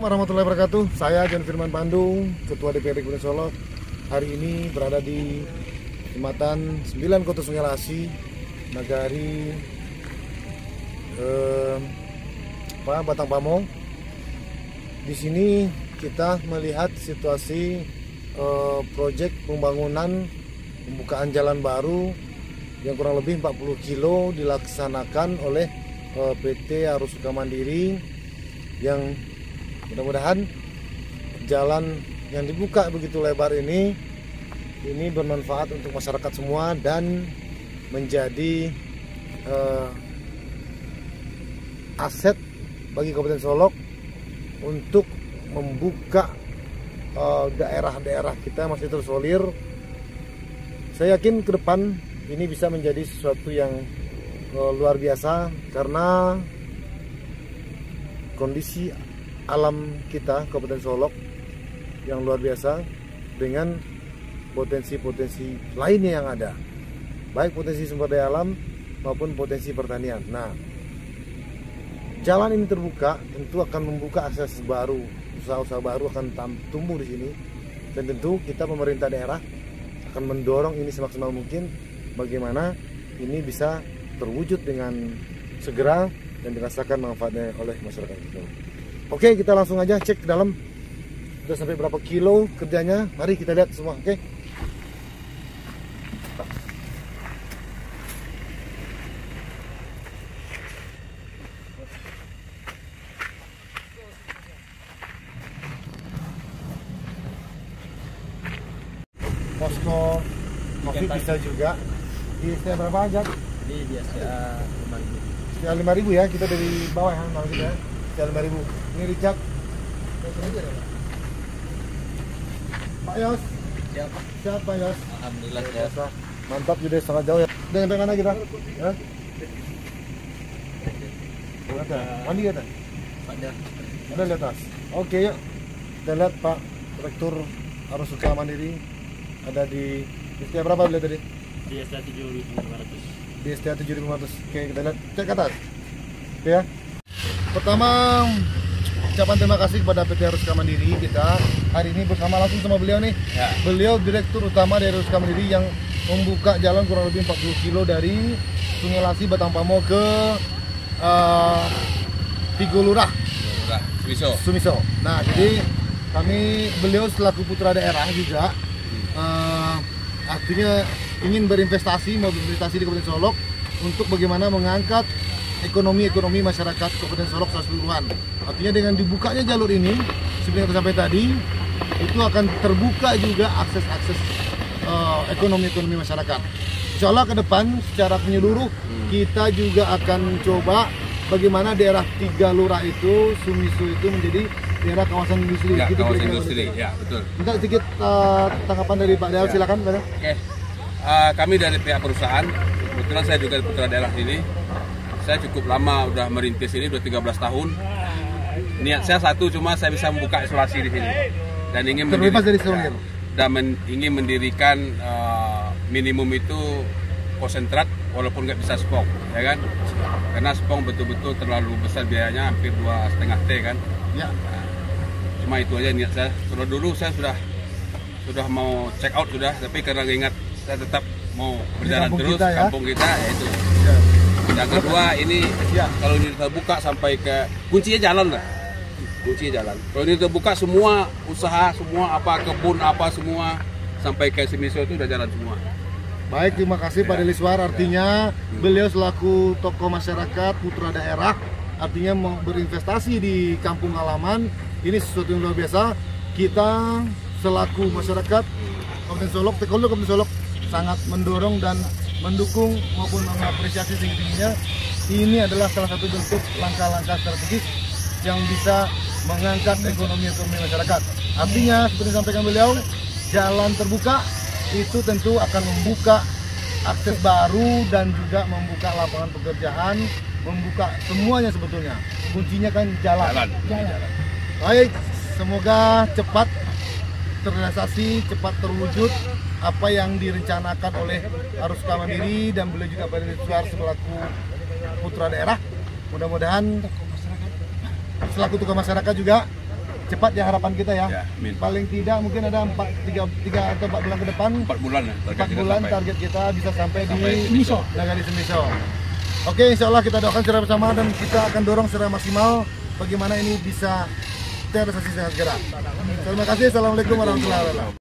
Assalamualaikum warahmatullahi wabarakatuh. Saya John Firman Bandung, Ketua DPRD Kabupaten Solo. Hari ini berada di Jembatan 9 Kota Sungai Lasi, nagari Batang Pamong. Di sini kita melihat situasi proyek pembangunan pembukaan jalan baru yang kurang lebih 40 kilo dilaksanakan oleh PT Arus Suka Mandiri, yang mudah-mudahan jalan yang dibuka begitu lebar ini bermanfaat untuk masyarakat semua dan menjadi aset bagi Kabupaten Solok untuk membuka daerah-daerah kita masih tersolir. Saya yakin ke depan ini bisa menjadi sesuatu yang luar biasa, karena kondisi alam kita Kabupaten Solok yang luar biasa dengan potensi-potensi lainnya yang ada, baik potensi sumber daya alam maupun potensi pertanian. Nah, jalan ini terbuka tentu akan membuka akses baru, usaha-usaha baru akan tumbuh di sini, dan tentu kita pemerintah daerah akan mendorong ini semaksimal mungkin bagaimana ini bisa terwujud dengan segera dan dirasakan manfaatnya oleh masyarakat kita. Oke, kita langsung aja cek ke dalam. Sudah sampai berapa kilo kerjanya? Mari kita lihat semua, oke? Posko kopi bisa juga. Di setiap berapa aja? Di biasa 5.000. Sekitar 5.000 ya, kita dari bawah ya, malam kita ya. Sekitar 5.000. Ini Richard. Pak Yos. Siap Pak Yos. Alhamdulillah biasa. Mantap, juga sangat jauh ya. Udah nyampe mana kita? Ya? Mandi ya, Pak? Ada di atas. Oke, yuk. Kita lihat Pak Rektor Arus Suka Mandiri. Ada di setiap berapa beliau tadi? Di STA 7.500. Di STA 7.500. Oke, kita lihat, cek ke atas. Oke ya. Pertama, ucapan terima kasih kepada PT Haruska Mandiri. Kita hari ini bersama langsung sama beliau nih ya. Beliau direktur utama dari Haruska Mandiri yang membuka jalan kurang lebih 40 kilo dari Sungai Lasi, Batang Pamong ke Tigo Lurah, Sumiso. Nah, jadi beliau selaku putra daerah juga artinya ingin berinvestasi di Kabupaten Solok untuk bagaimana mengangkat ekonomi masyarakat Kabupaten Solok secara keseluruhan. Artinya dengan dibukanya jalur ini, seperti yang sampai tadi, itu akan terbuka juga akses-akses ekonomi masyarakat. Insya Allah ke depan secara menyeluruh kita juga akan coba bagaimana daerah 3 lurah itu, Sumiso itu menjadi daerah kawasan industri. Ya, gitu, kawasan industri, ya betul. Minta sedikit tanggapan dari Pak Dal, ya. Silakan Pak Dal. Okay. Kami dari pihak perusahaan, kebetulan saya juga putra daerah ini. Saya cukup lama udah merintis ini, udah 13 tahun. Niat saya satu, cuma saya bisa membuka isolasi di sini dan ingin ingin mendirikan minimum itu konsentrat, walaupun nggak bisa spong, ya kan? Karena spong betul-betul terlalu besar biayanya, hampir 2,5 T kan. Ya. Nah, cuma itu aja niat saya. Sudah dulu saya sudah mau check out sudah, tapi karena ingat saya tetap mau berjalan terus kita, ya? Kampung kita yaitu ya. Yang kedua ini ya. Kalau ini terbuka sampai ke kuncinya jalan lah, kuncinya jalan. Kalau ini terbuka semua usaha, semua apa kebun apa semua sampai ke Sumiso itu udah jalan semua. Baik, terima kasih Pak Liswar. Artinya beliau selaku tokoh masyarakat putra daerah, artinya mau berinvestasi di kampung halaman ini sesuatu yang luar biasa. Kita selaku masyarakat Kabupaten Solok, stakeholder Kabupaten Solok sangat mendorong dan mendukung maupun mengapresiasi tinggi-tingginya. Ini adalah salah satu bentuk langkah-langkah strategis yang bisa mengangkat ekonomi masyarakat. Artinya seperti disampaikan beliau, jalan terbuka itu tentu akan membuka akses baru dan juga membuka lapangan pekerjaan, membuka semuanya sebetulnya. Kuncinya kan jalan. Baik, semoga cepat terrealisasi, cepat terwujud apa yang direncanakan oleh Haruska Mandiri dan beliau juga Pak Liswar selaku putra daerah. Mudah-mudahan selaku tukang masyarakat juga cepat ya harapan kita ya, ya paling tidak mungkin ada 3 atau 4 bulan ke depan, 4 bulan target kita bisa sampai di Sumiso, di Sumiso. Oke, insya Allah kita doakan secara bersama dan kita akan dorong secara maksimal bagaimana ini bisa terrealisasi segera. Terima kasih, assalamualaikum warahmatullahi wabarakatuh.